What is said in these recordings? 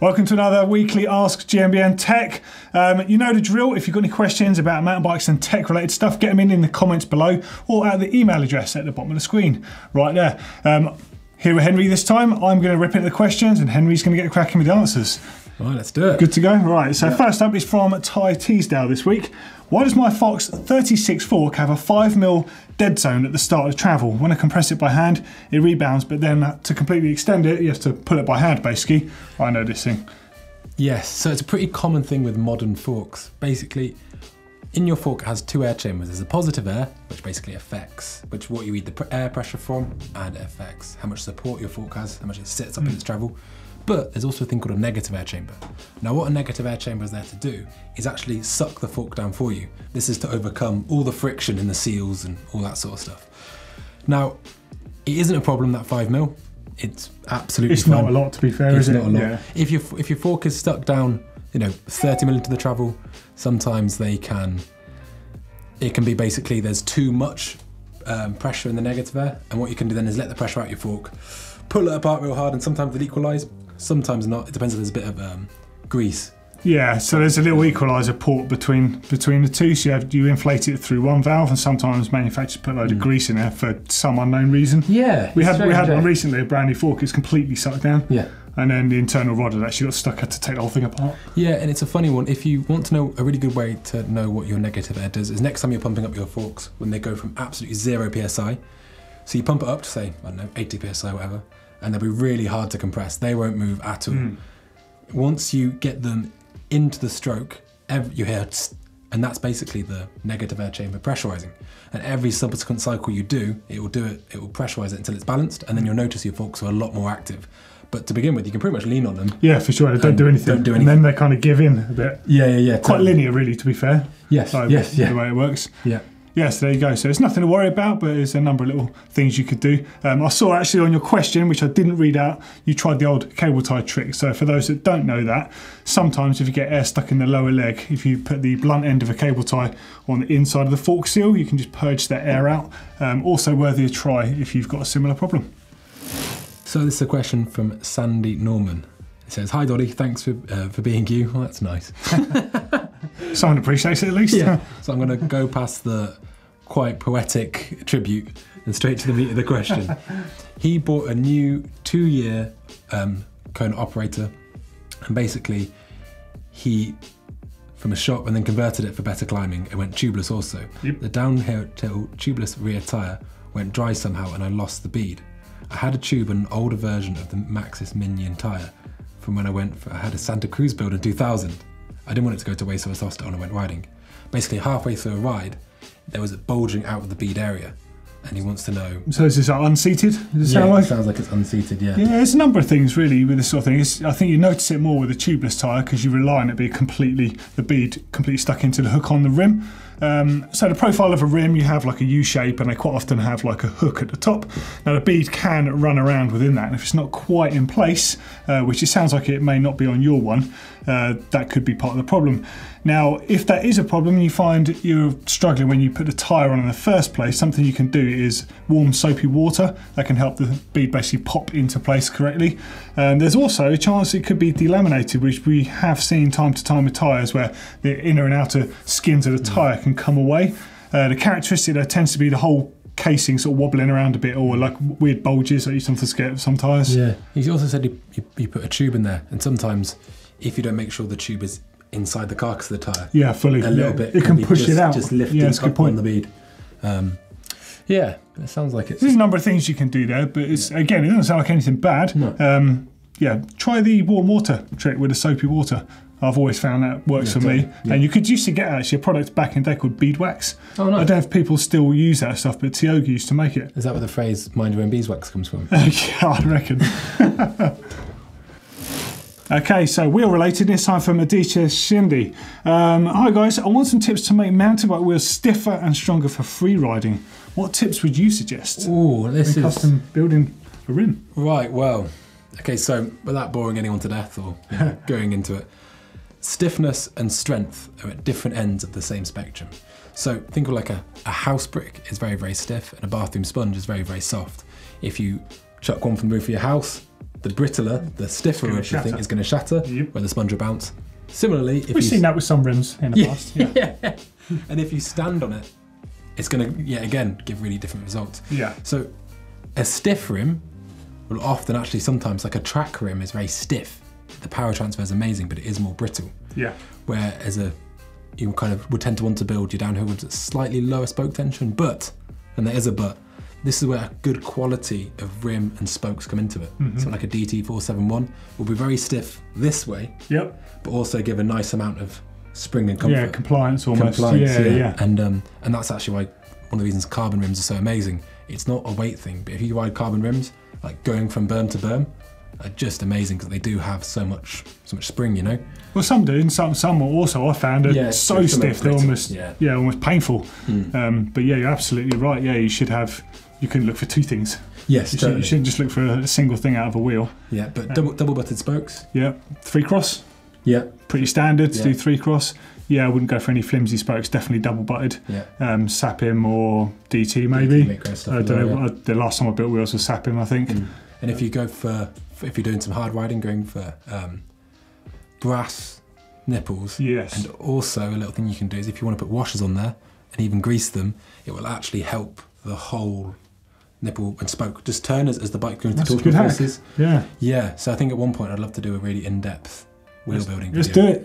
Welcome to another weekly Ask GMBN Tech. You know the drill. If you've got any questions about mountain bikes and tech related stuff, get them in the comments below or at the email address at the bottom of the screen right there. Here with Henry this time. I'm going to rip into the questions and Henry's going to get cracking with the answers. Right, let's do it. Good to go. Right, so First up is from Ty Teasdale this week. Why does my Fox 36 fork have a 5mm dead zone at the start of travel? When I compress it by hand, it rebounds, but then to completely extend it, you have to pull it by hand, basically. I know this thing. Yes, so it's a pretty common thing with modern forks. Basically, in your fork it has two air chambers. There's a positive air, which basically affects what you read the air pressure from, and it affects how much support your fork has, how much it sits up in its travel. But there's also a thing called a negative air chamber. Now what a negative air chamber is there to do is actually suck the fork down for you. This is to overcome all the friction in the seals and all that sort of stuff. Now, it isn't a problem, that 5mm. It's absolutely fine. Not a lot, to be fair, is it? It's not a lot. Yeah. If your fork is stuck down, you know, 30mm into the travel, sometimes it can be basically there's too much pressure in the negative air. And what you can do then is let the pressure out your fork, pull it apart real hard, and sometimes it'll equalize. Sometimes not. It depends if there's a bit of grease. Yeah, so there's a little equaliser port between the two. So you inflate it through one valve, and sometimes manufacturers put a load of grease in there for some unknown reason. Yeah, we had one recently. A brand new fork, it's completely sucked down. Yeah, and then the internal rod had actually got stuck. Had to take the whole thing apart. Yeah, and it's a funny one. If you want to know a really good way to know what your negative air does, is next time you're pumping up your forks when they go from absolutely 0 psi. So you pump it up to say, I don't know, 80 psi, whatever. And they'll be really hard to compress. They won't move at all. Once you get them into the stroke, you hear, and that's basically the negative air chamber pressurizing. And every subsequent cycle you do it, it will pressurize it until it's balanced, and then you'll notice your forks are a lot more active. But to begin with, you can pretty much lean on them. Yeah, for sure, they don't do anything. And then they kind of give in a bit. Yeah. Quite linear, really, to be fair. Yes, the way it works. Yeah. Yeah, so there you go. So it's nothing to worry about, but there's a number of little things you could do. I saw actually on your question, which I didn't read out, you tried the old cable tie trick. So for those that don't know that, sometimes if you get air stuck in the lower leg, if you put the blunt end of a cable tie on the inside of the fork seal, you can just purge that air out. Also worthy a try if you've got a similar problem. So this is a question from Sandy Norman. It says, hi Doddy, thanks for being you. Well, that's nice. Someone appreciates it at least. Yeah. So I'm going to go past the quite poetic tribute and straight to the meat of the question. He bought a new 2-year Kona Operator, and basically he, from a shop, and then converted it for better climbing. It went tubeless also. Yep. The downhill tubeless rear tyre went dry somehow and I lost the bead. I had a tube and an older version of the Maxxis Minion tyre from when I went for, I had a Santa Cruz build in 2000. I didn't want it to go to waste, so I lost it when I went riding. Basically halfway through a ride, there was a bulging out of the bead area, and he wants to know. So is this unseated? Does it sound like? It sounds like it's unseated, yeah. Yeah, there's a number of things really with this sort of thing. I think you notice it more with a tubeless tyre because you rely on it being the bead completely stuck into the hook on the rim. So the profile of a rim, you have like a U shape, and they quite often have like a hook at the top. Now the bead can run around within that, and if it's not quite in place, which it sounds like it may not be on your one, that could be part of the problem. Now if that is a problem and you find you're struggling when you put the tyre on in the first place, something you can do is warm soapy water. That can help the bead basically pop into place correctly. There's also a chance it could be delaminated, which we have seen time to time with tyres where the inner and outer skins of the tyre can come away. The characteristic there tends to be the whole casing sort of wobbling around a bit, or like weird bulges that you sometimes get with some tyres. Yeah, he's also said you put a tube in there, and sometimes if you don't make sure the tube is inside the carcass of the tyre, yeah, fully, a little bit, it can push it out, just lifting up on the bead. Yeah, it sounds like it. There's a number of things you can do there, but it's again, it doesn't sound like anything bad. No. Yeah, try the warm water trick with the soapy water. I've always found that works for me. Yeah. And you could used to get actually a product back in the day called beeswax. Oh, no. I don't know if people still use that stuff, but Tioga used to make it. Is that where the phrase mind your own beeswax comes from? Yeah, I reckon. Okay, so wheel related this time from Aditya Shindi. Hi guys, I want some tips to make mountain bike wheels stiffer and stronger for free riding. What tips would you suggest? Oh, this is custom building a rim. Right, well, okay, so without boring anyone to death or going into it, stiffness and strength are at different ends of the same spectrum. So think of like a house brick is very, very stiff, and a bathroom sponge is very, very soft. If you chuck one from the roof of your house, the brittler, the stiffer of the thing is going to shatter when the sponge will bounce. Similarly, if we've seen that with some rims in the past. Yeah. And if you stand on it, it's going to, again, give really different results. Yeah. So a stiff rim will often actually sometimes, like a track rim is very stiff. The power transfer is amazing, but it is more brittle. Yeah. Whereas you kind of would tend to want to build your downhill with slightly lower spoke tension, but, and there is a but, this is where a good quality of rim and spokes come into it. Mm-hmm. So like a DT471 will be very stiff this way, but also give a nice amount of spring and comfort. Yeah, compliance almost. Compliance. And that's actually why one of the reasons carbon rims are so amazing. It's not a weight thing, but if you ride carbon rims, like going from berm to berm, are just amazing because they do have so much spring, you know. Well, some do, and some also I found are so stiff they're almost almost painful. But yeah, you're absolutely right. Yeah, you should have. You couldn't look for two things. Yes, you, you shouldn't just look for a single thing out of a wheel. Yeah, but double butted spokes. Yeah, 3-cross. Yeah, pretty standard to do 3-cross. Yeah, I wouldn't go for any flimsy spokes. Definitely double butted. Yeah, Sapim or DT maybe. DT I don't know. The last time I built wheels was Sapim, I think. And if you go for, if you're doing some hard riding, going for brass nipples. Yes. And also a little thing you can do is if you want to put washers on there and even grease them, it will actually help the whole nipple and spoke just turn as the bike goes into torsional forces. Yeah. Yeah. So I think at one point I'd love to do a really in-depth wheel building video. Just do it, 100%.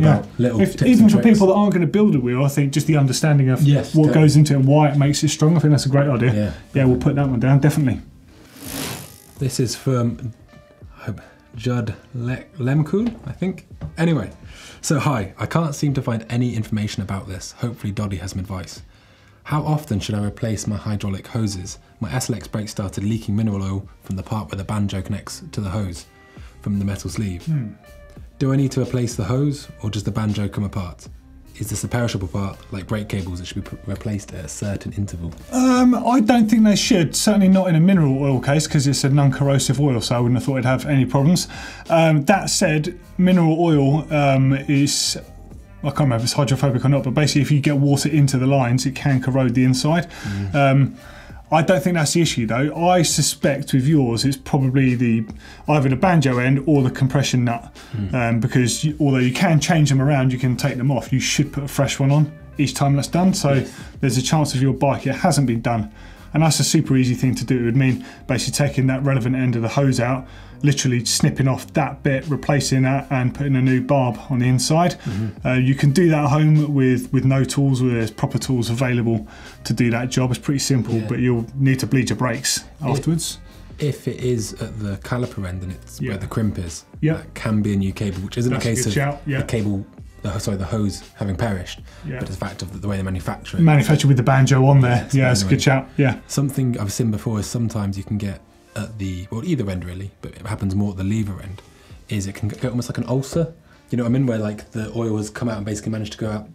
Yeah. Little tips and tricks. Even for people that aren't going to build a wheel, I think just the understanding of what goes into it and why it makes it strong, I think that's a great idea. Yeah, we'll put that one down, definitely. This is from Judd Lemkool, I think. Anyway, so hi, I can't seem to find any information about this. Hopefully Doddy has some advice. How often should I replace my hydraulic hoses? My SLX brake started leaking mineral oil from the part where the banjo connects to the hose from the metal sleeve. Do I need to replace the hose or does the banjo come apart? Is this a perishable part, like brake cables, that should be replaced at a certain interval? I don't think they should, certainly not in a mineral oil case, because it's a non-corrosive oil, so I wouldn't have thought it'd have any problems. That said, mineral oil is, I can't remember if it's hydrophobic or not, but basically if you get water into the lines, it can corrode the inside. I don't think that's the issue though. I suspect with yours it's probably the either the banjo end or the compression nut, because although you can change them around, you can take them off, you should put a fresh one on each time that's done. So there's a chance of your bike it hasn't been done, and that's a super easy thing to do. It would mean basically taking that relevant end of the hose out, literally snipping off that bit, replacing that and putting a new barb on the inside. You can do that at home with no tools, where there's proper tools available to do that job. It's pretty simple, but you'll need to bleed your brakes afterwards. If it is at the caliper end and it's where the crimp is, that can be a new cable, which isn't a case of the cable, the hose having perished, but it's a fact of the way they manufacture it. Manufactured with the banjo on there. Yeah, it's a good shout. Yeah. Something I've seen before is sometimes you can get at the, well, either end really, but it happens more at the lever end, is it can go almost like an ulcer, you know what I mean, where like the oil has come out and basically managed to go out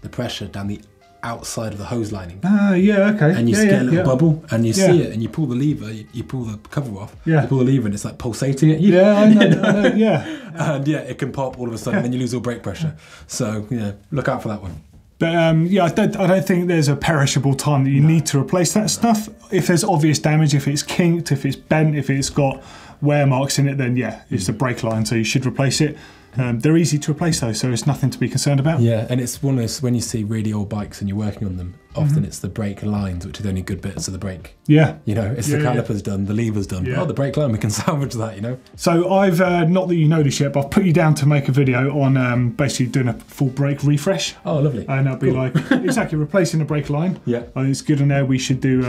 the pressure down the outside of the hose lining. And you get a little bubble, and you see it, and you pull the lever, you pull the cover off, you pull the lever, and it's like pulsating at you. I know, and it can pop all of a sudden, and then you lose all brake pressure. So look out for that one. But yeah, I don't think there's a perishable time that you need to replace that stuff. If there's obvious damage, if it's kinked, if it's bent, if it's got wear marks in it, then it's the brake line, so you should replace it. They're easy to replace though, so it's nothing to be concerned about. Yeah, and it's one of those, when you see really old bikes and you're working on them, often it's the brake lines, which are the only good bits of the brake. You know, it's the caliper's done, the lever's done, but the brake line, we can salvage that, you know. So I've, not that you know this yet, but I've put you down to make a video on basically doing a full brake refresh. Oh, lovely. And that'll be like, exactly, replacing the brake line. Yeah. I think it's good in there. We should do,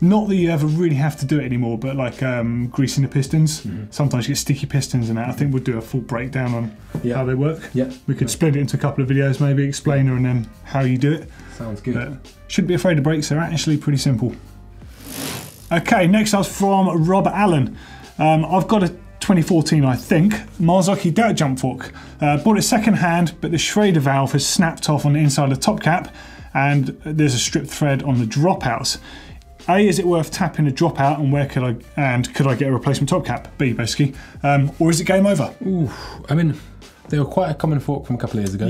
not that you ever really have to do it anymore, but like greasing the pistons. Sometimes you get sticky pistons and that. I think we'll do a full breakdown on how they work. We could split it into a couple of videos, maybe explainer and then how you do it. Sounds good. Shouldn't be afraid of brakes, they're actually pretty simple. Okay, next up from Rob Allen. I've got a 2014, I think, Marzocchi dirt jump fork. Bought it second hand, but the Schrader valve has snapped off on the inside of the top cap, and there's a strip thread on the dropouts. A, is it worth tapping a dropout, and could I get a replacement top cap? B, basically, or is it game over? I mean, they were quite a common fork from a couple of years ago.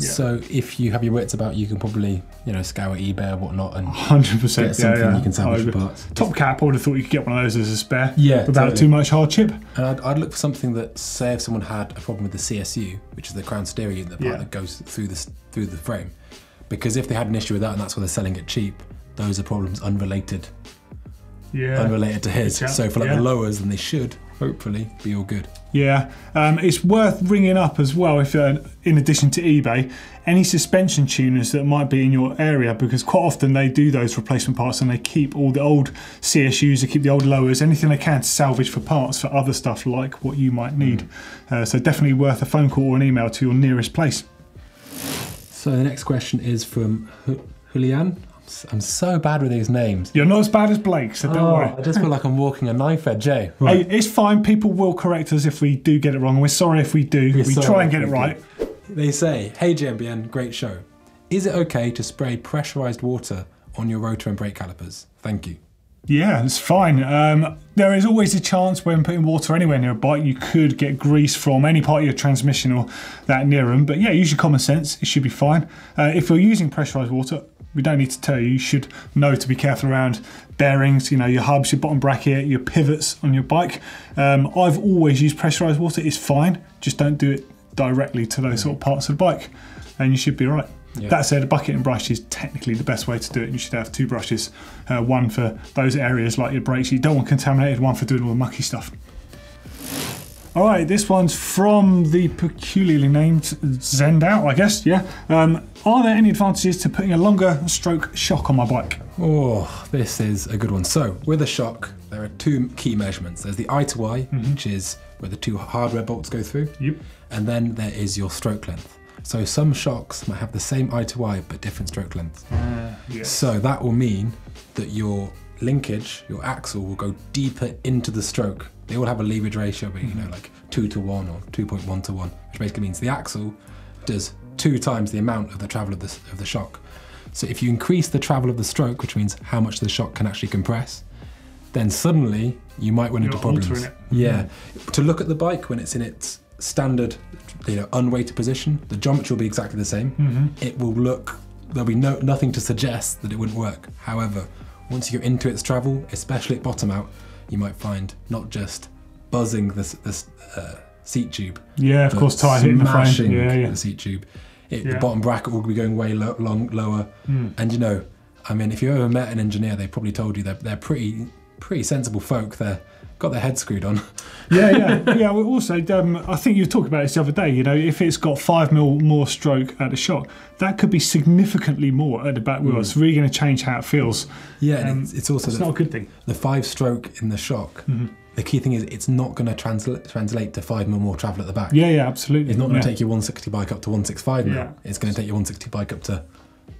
Yeah. So if you have your wits about, you can probably, you know, scour eBay or whatnot and 100% get something you can salvage for parts. Top cap, I would have thought you could get one of those as a spare. Yeah, without too much hardship. And I'd look for something that, say, if someone had a problem with the CSU, which is the crown steering unit, the part that goes through the frame, because if they had an issue with that and that's why they're selling it cheap, those are problems unrelated. Yeah, unrelated to his. So for like the lowers, then they should hopefully be all good. Yeah, it's worth ringing up as well if in addition to eBay, any suspension tuners that might be in your area, because quite often they do those replacement parts and they keep all the old CSUs, they keep the old lowers, anything they can to salvage for parts for other stuff like what you might need. So definitely worth a phone call or an email to your nearest place. So the next question is from Julian. I'm so bad with these names. You're not as bad as Blake, so don't worry. I just feel like I'm walking a knife edge, eh? Right. Hey, it's fine, people will correct us if we do get it wrong. We're sorry if we do, we try and get it right. They say, hey GMBN, great show. Is it okay to spray pressurized water on your rotor and brake calipers? Thank you. Yeah, it's fine. There is always a chance when putting water anywhere near a bike, you could get grease from any part of your transmission or that near them. But yeah, use your common sense, it should be fine. If you're using pressurized water, we don't need to tell you, you should know to be careful around bearings, you know, your hubs, your bottom bracket, your pivots on your bike. I've always used pressurized water, it's fine, just don't do it directly to those sort of parts of the bike and you should be all right. Yeah. That said, a bucket and brush is technically the best way to do it. You should have two brushes, one for those areas like your brakes you don't want contaminated, one for doing all the mucky stuff. All right, this one's from the peculiarly named Zendout, I guess, yeah. Are there any advantages to putting a longer stroke shock on my bike? Oh, this is a good one. So, with a shock, there are two key measurements. There's the eye to eye, which is where the two hardware bolts go through, and then there is your stroke length. So some shocks might have the same eye to eye, but different stroke lengths. So that will mean that your linkage, your axle, will go deeper into the stroke. They all have a leverage ratio, but you know, like 2 to 1 or 2.1 to 1, which basically means the axle does 2 times the amount of the travel of the shock. So if you increase the travel of the stroke, which means how much the shock can actually compress, then suddenly you might run into problems. To look at the bike when it's in its standard, you know, unweighted position, the geometry will be exactly the same. It will look, there'll be nothing to suggest that it wouldn't work. However, once you go into its travel, especially at bottom out, you might find not just buzzing this seat tube, of course, tight hitting the frame, the seat tube, the bottom bracket will be going way lower. And you know, I mean, if you ever met an engineer, they probably told you they're pretty sensible folk. They're got their head screwed on. Well, also, I think you were talking about this the other day. You know, if it's got 5mm more stroke at the shock, that could be significantly more at the back wheel. It's really going to change how it feels. Yeah, and it's also not a good thing. The 5 stroke in the shock. The key thing is it's not going to translate to 5mm more travel at the back. Yeah, absolutely. It's not going to take your 160 bike up to 165mm. It's going to take your 160 bike up to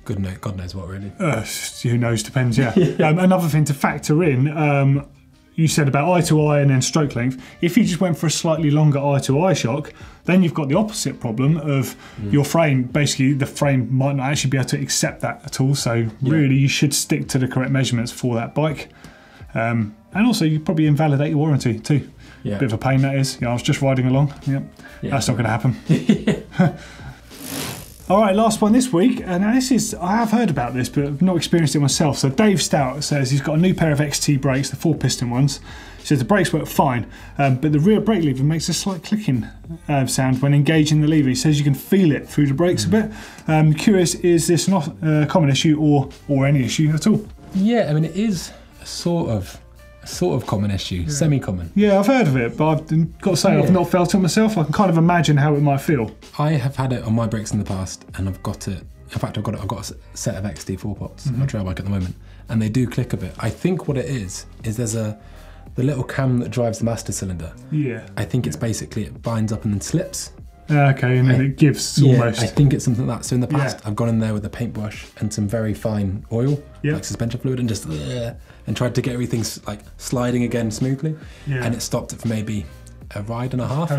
God knows what, really. Who knows? Depends. Yeah. Another thing to factor in. You said about eye to eye and then stroke length. If you just went for a slightly longer eye to eye shock, then you've got the opposite problem of your frame. Basically, the frame might not actually be able to accept that at all. So really, you should stick to the correct measurements for that bike. And also, you probably invalidate your warranty too. Bit of a pain that is. I was just riding along. That's not going to happen. All right, last one this week, and this is, I have heard about this, but I've not experienced it myself. So Dave Stout says he's got a new pair of XT brakes, the 4-piston ones. He says the brakes work fine, but the rear brake lever makes a slight clicking sound when engaging the lever. He says you can feel it through the brakes a bit. Curious, is this not a common issue or any issue at all? Yeah, I mean, it is a sort of common issue, semi-common. Yeah, I've heard of it, but I've got to say I've not felt it myself. I can kind of imagine how it might feel. I have had it on my brakes in the past, and I've got it. In fact, I've got a set of XT4 pots on my trail bike at the moment, and they do click a bit. I think what it is there's the little cam that drives the master cylinder. Yeah. I think it's basically it binds up and then slips. Okay, and then it gives almost. I think it's something like that. So in the past, I've gone in there with a paintbrush and some very fine oil, like suspension fluid, and just and tried to get everything like sliding again smoothly, and it stopped it for maybe a ride and a half.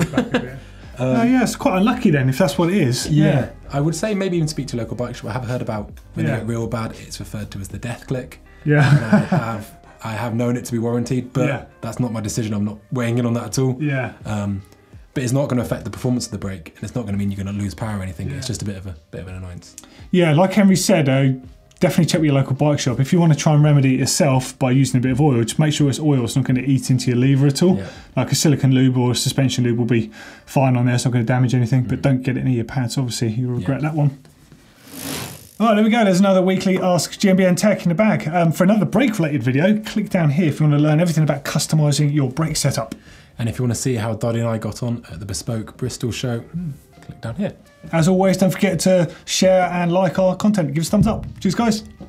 It's quite unlucky then if that's what it is. Yeah, I would say maybe even speak to a local bike shop. I have heard about when they get real bad, it's referred to as the death click. Yeah, and I have known it to be warranted, but that's not my decision. I'm not weighing in on that at all. Yeah. but it's not going to affect the performance of the brake, and it's not going to mean you're going to lose power or anything. Yeah. It's just a bit of an annoyance. Yeah, like Henry said, definitely check with your local bike shop. If you want to try and remedy it yourself by using a bit of oil, just make sure it's oil. It's not going to eat into your lever at all. Yeah. Like a silicone lube or a suspension lube will be fine on there. It's not going to damage anything, but don't get it near your pads. Obviously, you'll regret that one. All right, there we go. There's another weekly Ask GMBN Tech in the bag. For another brake-related video, click down here if you want to learn everything about customising your brake setup. And if you want to see how Doddy and I got on at the Bespoke Bristol show, click down here. As always, don't forget to share and like our content. Give us a thumbs up. Cheers, guys.